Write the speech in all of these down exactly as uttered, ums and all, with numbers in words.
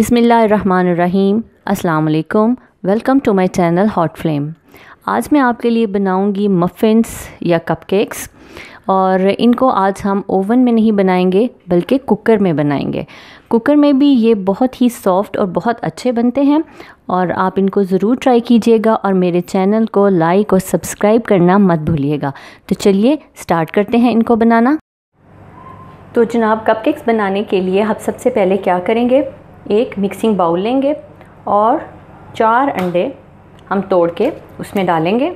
बिस्मिल्लाहिर्रहमानिर्रहीम, अस्सलाम वालेकुम। Welcome to my channel hot flame. आज मैं आपके लिए बनाऊंगी मफ़िन्स या कपकेक्स, और इनको आज हम ओवन में नहीं बनाएंगे बल्कि कुकर में बनाएंगे। कुकर में भी ये बहुत ही सॉफ़्ट और बहुत अच्छे बनते हैं, और आप इनको ज़रूर ट्राई कीजिएगा। और मेरे चैनल को लाइक और सब्सक्राइब करना मत भूलिएगा। तो चलिए स्टार्ट करते हैं इनको बनाना। तो जनाब, कपकेक्स बनाने के लिए हम सबसे पहले क्या करेंगे, एक मिक्सिंग बाउल लेंगे और चार अंडे हम तोड़ के उसमें डालेंगे।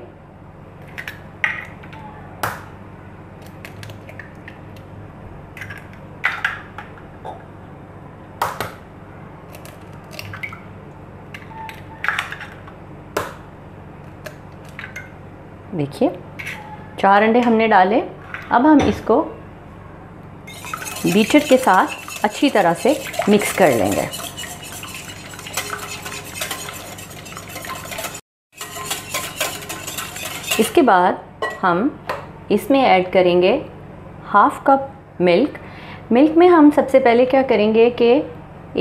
देखिए, चार अंडे हमने डाले। अब हम इसको बीटर के साथ अच्छी तरह से मिक्स कर लेंगे। इसके बाद हम इसमें ऐड करेंगे हाफ़ कप मिल्क। मिल्क में हम सबसे पहले क्या करेंगे कि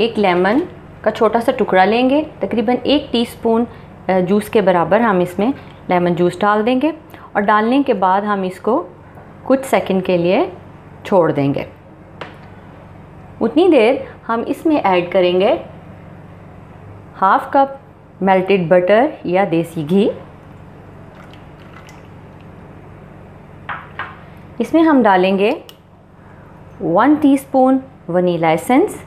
एक लेमन का छोटा सा टुकड़ा लेंगे, तकरीबन एक टीस्पून जूस के बराबर हम इसमें लेमन जूस डाल देंगे। और डालने के बाद हम इसको कुछ सेकंड के लिए छोड़ देंगे। उतनी देर हम इसमें ऐड करेंगे हाफ़ कप मेल्टेड बटर या देसी घी। इसमें हम डालेंगे वन टीस्पून वनीला एसेंस।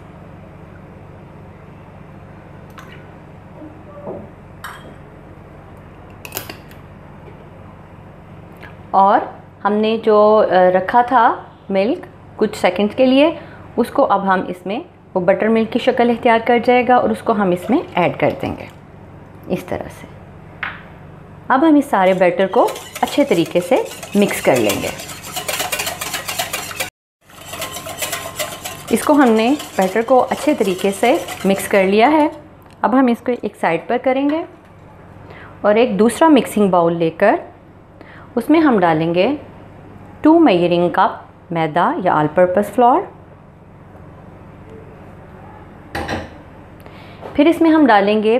और हमने जो रखा था मिल्क कुछ सेकंड्स के लिए, उसको अब हम इसमें, वो बटर मिल्क की शक्ल इख्तियार कर जाएगा, और उसको हम इसमें ऐड कर देंगे इस तरह से। अब हम इस सारे बैटर को अच्छे तरीके से मिक्स कर लेंगे। इसको हमने बैटर को अच्छे तरीके से मिक्स कर लिया है। अब हम इसको एक साइड पर करेंगे और एक दूसरा मिक्सिंग बाउल लेकर उसमें हम डालेंगे टू मेजरिंग कप मैदा या ऑल पर्पस फ्लोर। फिर इसमें हम डालेंगे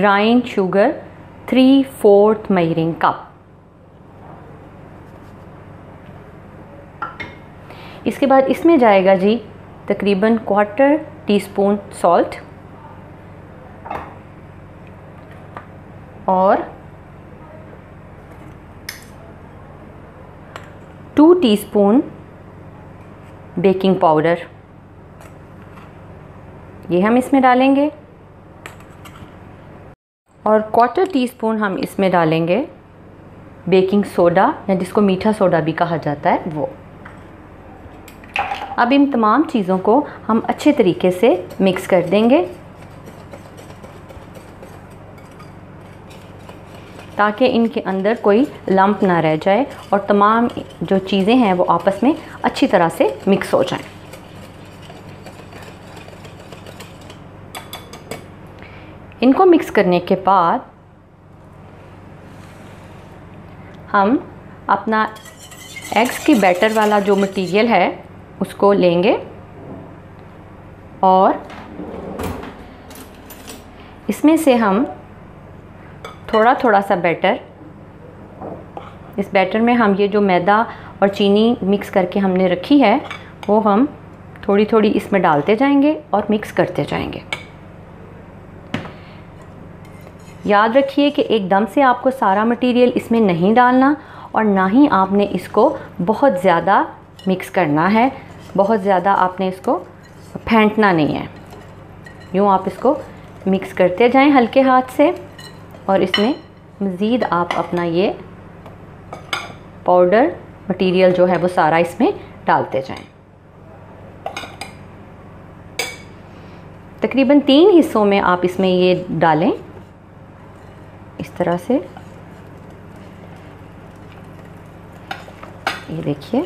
grind sugar three fourth measuring cup. इसके बाद इसमें जाएगा जी तकरीबन क्वार्टर टीस्पून सॉल्ट और टू टीस्पून बेकिंग पाउडर, ये हम इसमें डालेंगे। और क्वार्टर टीस्पून हम इसमें डालेंगे बेकिंग सोडा, या जिसको मीठा सोडा भी कहा जाता है वो। अब इन तमाम चीज़ों को हम अच्छे तरीके से मिक्स कर देंगे, ताकि इनके अंदर कोई लम्प ना रह जाए और तमाम जो चीज़ें हैं वो आपस में अच्छी तरह से मिक्स हो जाएं। इनको मिक्स करने के बाद हम अपना एग्स की बैटर वाला जो मटेरियल है उसको लेंगे और इसमें से हम थोड़ा थोड़ा सा बैटर, इस बैटर में हम ये जो मैदा और चीनी मिक्स करके हमने रखी है वो हम थोड़ी थोड़ी इसमें डालते जाएंगे और मिक्स करते जाएंगे। याद रखिए कि एकदम से आपको सारा मटेरियल इसमें नहीं डालना, और ना ही आपने इसको बहुत ज़्यादा मिक्स करना है, बहुत ज़्यादा आपने इसको फेंटना नहीं है। यूँ आप इसको मिक्स करते जाएं हल्के हाथ से, और इसमें मज़ीद आप अपना ये पाउडर मटेरियल जो है वो सारा इसमें डालते जाएं। तकरीबन तीन हिस्सों में आप इसमें ये डालें इस तरह से। ये देखिए,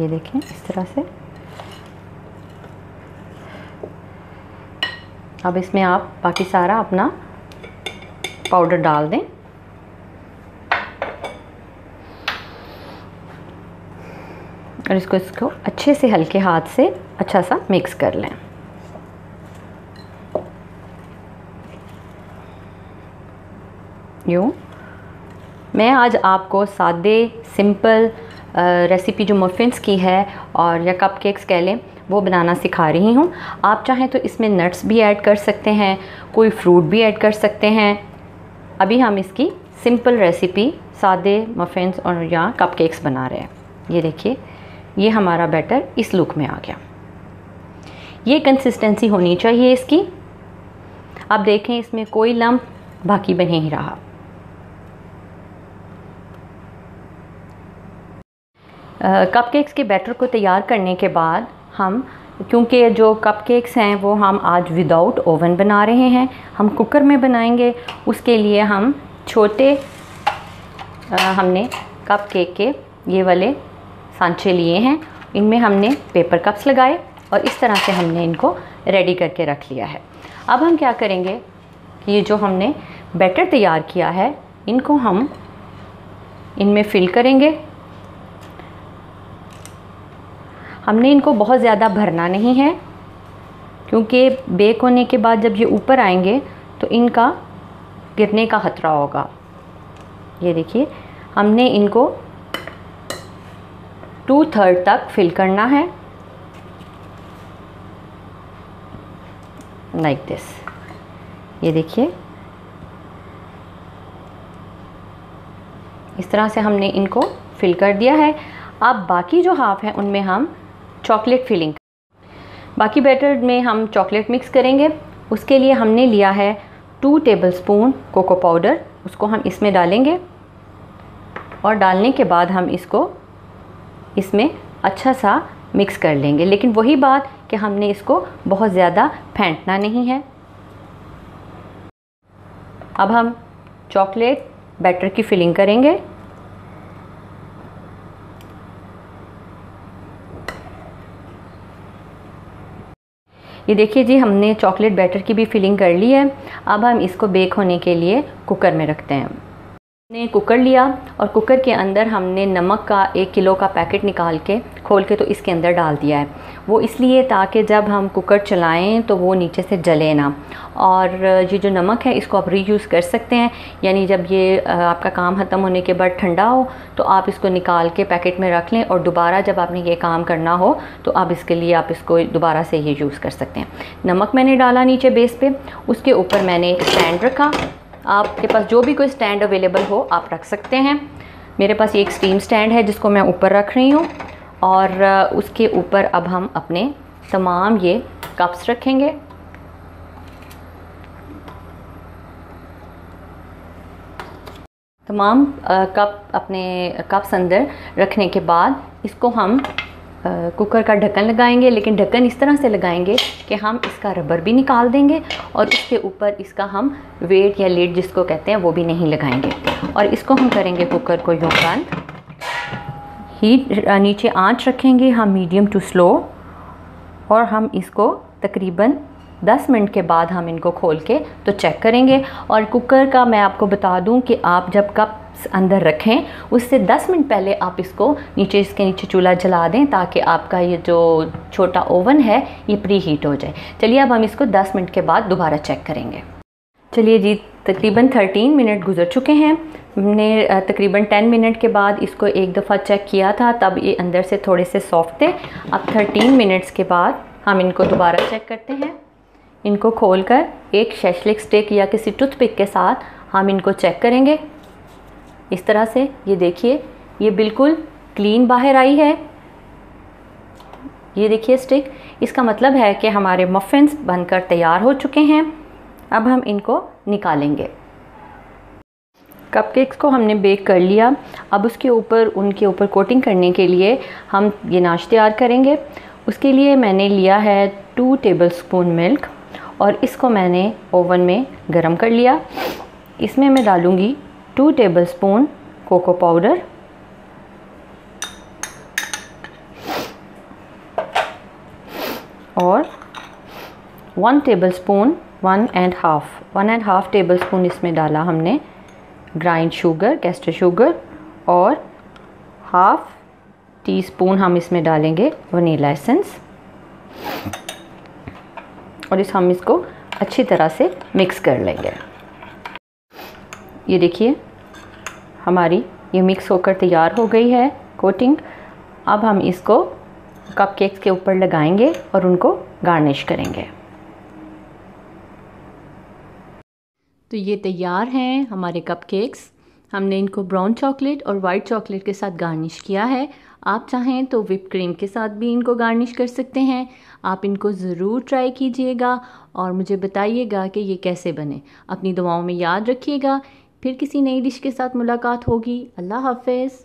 ये देखें इस तरह से। अब इसमें आप बाकी सारा अपना पाउडर डाल दें। और इसको इसको अच्छे से हल्के हाथ से अच्छा सा मिक्स कर लें। यूँ मैं आज आपको सादे सिंपल रेसिपी जो मफ़िन्स की है और या कपकेक्स कह लें वो बनाना सिखा रही हूँ। आप चाहें तो इसमें नट्स भी ऐड कर सकते हैं, कोई फ्रूट भी ऐड कर सकते हैं। अभी हम इसकी सिंपल रेसिपी सादे मफ़िन्स और या कपकेक्स बना रहे हैं। ये देखिए, ये हमारा बैटर इस लुक में आ गया। ये कंसिस्टेंसी होनी चाहिए इसकी। आप देखें इसमें कोई लम्प बाकी बने ही रहा। कपकेक्स के बैटर को तैयार करने के बाद हम, क्योंकि जो कपकेक्स हैं वो हम आज विदाउट ओवन बना रहे हैं, हम कुकर में बनाएंगे। उसके लिए हम छोटे आ, हमने कपकेक के ये वाले सांचे लिए हैं। इनमें हमने पेपर कप्स लगाए और इस तरह से हमने इनको रेडी करके रख लिया है। अब हम क्या करेंगे, ये जो हमने बैटर तैयार किया है इनको हम इनमें फिल करेंगे। हमने इनको बहुत ज़्यादा भरना नहीं है, क्योंकि बेक होने के बाद जब ये ऊपर आएंगे तो इनका गिरने का ख़तरा होगा। ये देखिए, हमने इनको टू थर्ड तक फिल करना है, लाइक दिस। ये देखिए, इस तरह से हमने इनको फिल कर दिया है। अब बाकी जो हाफ है उनमें हम चॉकलेट फिलिंग, बाकी बैटर में हम चॉकलेट मिक्स करेंगे। उसके लिए हमने लिया है टू टेबलस्पून कोको पाउडर, उसको हम इसमें डालेंगे और डालने के बाद हम इसको इसमें अच्छा सा मिक्स कर लेंगे। लेकिन वही बात कि हमने इसको बहुत ज़्यादा फेंटना नहीं है। अब हम चॉकलेट बैटर की फिलिंग करेंगे। ये देखिए जी, हमने चॉकलेट बैटर की भी फिलिंग कर ली है। अब हम इसको बेक होने के लिए कुकर में रखते हैं। हमने कुकर लिया और कुकर के अंदर हमने नमक का एक किलो का पैकेट निकाल के खोल के तो इसके अंदर डाल दिया है। वो इसलिए ताकि जब हम कुकर चलाएं तो वो नीचे से जले ना। और ये जो नमक है इसको आप रीयूज़ कर सकते हैं, यानी जब ये आपका काम ख़त्म होने के बाद ठंडा हो तो आप इसको निकाल के पैकेट में रख लें और दोबारा जब आपने ये काम करना हो तो आप इसके लिए आप इसको दोबारा से ये यूज़ कर सकते हैं। नमक मैंने डाला नीचे बेस पे, उसके ऊपर मैंने एक स्टैंड रखा। आपके पास जो भी कोई स्टैंड अवेलेबल हो आप रख सकते हैं। मेरे पास ये एक स्टीम स्टैंड है जिसको मैं ऊपर रख रही हूँ। और उसके ऊपर अब हम अपने तमाम ये कप्स रखेंगे। तमाम कप अपने कप्स अंदर रखने के बाद इसको हम कुकर का ढक्कन लगाएंगे। लेकिन ढक्कन इस तरह से लगाएंगे कि हम इसका रबर भी निकाल देंगे और उसके ऊपर इसका हम वेट या लीड जिसको कहते हैं वो भी नहीं लगाएंगे। और इसको हम करेंगे कुकर को यूँ बंद। हीट नीचे आंच रखेंगे हम मीडियम टू स्लो, और हम इसको तकरीबन दस मिनट के बाद हम इनको खोल के तो चेक करेंगे। और कुकर का मैं आपको बता दूं कि आप जब कप्स अंदर रखें उससे दस मिनट पहले आप इसको नीचे इसके नीचे चूल्हा जला दें ताकि आपका ये जो छोटा ओवन है ये प्री हीट हो जाए। चलिए अब हम इसको दस मिनट के बाद दोबारा चेक करेंगे। चलिए जी, तकरीबन थर्टीन मिनट गुजर चुके हैं। हमने तकरीबन टेन मिनट के बाद इसको एक दफ़ा चेक किया था, तब ये अंदर से थोड़े से सॉफ्ट थे। अब थर्टीन मिनट्स के बाद हम इनको दोबारा चेक करते हैं। इनको खोलकर एक शैशलिक स्टिक या किसी टूथपिक के साथ हम इनको चेक करेंगे। इस तरह से ये देखिए, ये बिल्कुल क्लीन बाहर आई है। ये देखिए स्टिक, इसका मतलब है कि हमारे मफ़िन्स बनकर तैयार हो चुके हैं। अब हम इनको निकालेंगे। कपकेक्स को हमने बेक कर लिया। अब उसके ऊपर उनके ऊपर कोटिंग करने के लिए हम ये नाश्ता तैयार करेंगे। उसके लिए मैंने लिया है टू टेबलस्पून मिल्क और इसको मैंने ओवन में गरम कर लिया। इसमें मैं डालूँगी टू टेबलस्पून कोको पाउडर, और one tablespoon one and half one and half tablespoon इसमें डाला हमने ग्राइंड शुगर, कैस्टर शुगर, और हाफ़ टीस्पून हम इसमें डालेंगे वनीला एसेंस और इस हम इसको अच्छी तरह से मिक्स कर लेंगे। ये देखिए हमारी ये मिक्स होकर तैयार हो गई है कोटिंग। अब हम इसको कपकेक्स के ऊपर लगाएंगे और उनको गार्निश करेंगे। तो ये तैयार हैं हमारे कपकेक्स। हमने इनको ब्राउन चॉकलेट और वाइट चॉकलेट के साथ गार्निश किया है। आप चाहें तो विप क्रीम के साथ भी इनको गार्निश कर सकते हैं। आप इनको ज़रूर ट्राई कीजिएगा और मुझे बताइएगा कि ये कैसे बने। अपनी दुआओं में याद रखिएगा। फिर किसी नई डिश के साथ मुलाकात होगी। अल्लाह हाफ़िज़।